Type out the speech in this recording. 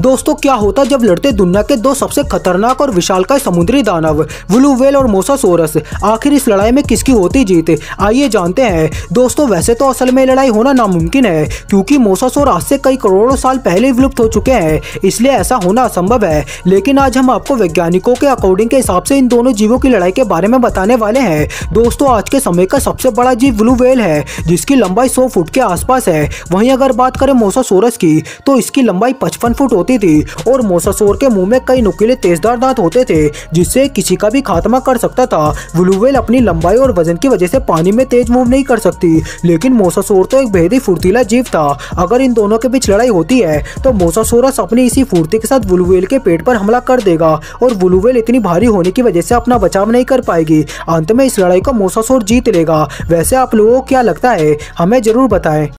दोस्तों क्या होता जब लड़ते दुनिया के दो सबसे खतरनाक और विशालकाय समुद्री दानव ब्लू व्हेल और मोसासोरस, आखिर इस लड़ाई में किसकी होती जीत, आइए जानते हैं। दोस्तों वैसे तो असल में लड़ाई होना नामुमकिन है क्योंकि मोसासोर आज से कई करोड़ों साल पहले विलुप्त हो चुके हैं, इसलिए ऐसा होना असंभव है। लेकिन आज हम आपको वैज्ञानिकों के अकॉर्डिंग के हिसाब से इन दोनों जीवों की लड़ाई के बारे में बताने वाले हैं। दोस्तों आज के समय का सबसे बड़ा जीव ब्लू व्हेल है जिसकी लंबाई 100 फुट के आसपास है। वहीं अगर बात करें मोसासोरस की तो इसकी लंबाई 55 फुट थी और मोसासोर के मुंह में कई नुकीले तेजदार दांत होते थे जिससे किसी का भी खात्मा कर सकता था। ब्लू व्हेल अपनी लंबाई और वजन की वजह से पानी में तेज मूव नहीं कर सकती, लेकिन मोसासोर तो एक बेहद ही फुर्तीला जीव था। अगर इन दोनों के बीच लड़ाई होती है तो मोसासोरस अपनी इसी फुर्ती के साथ ब्लू व्हेल के पेट पर हमला कर देगा और ब्लू व्हेल इतनी भारी होने की वजह से अपना बचाव नहीं कर पाएगी। अंत में इस लड़ाई को मोसासोर जीत लेगा। वैसे आप लोगों को क्या लगता है, हमें जरूर बताएं।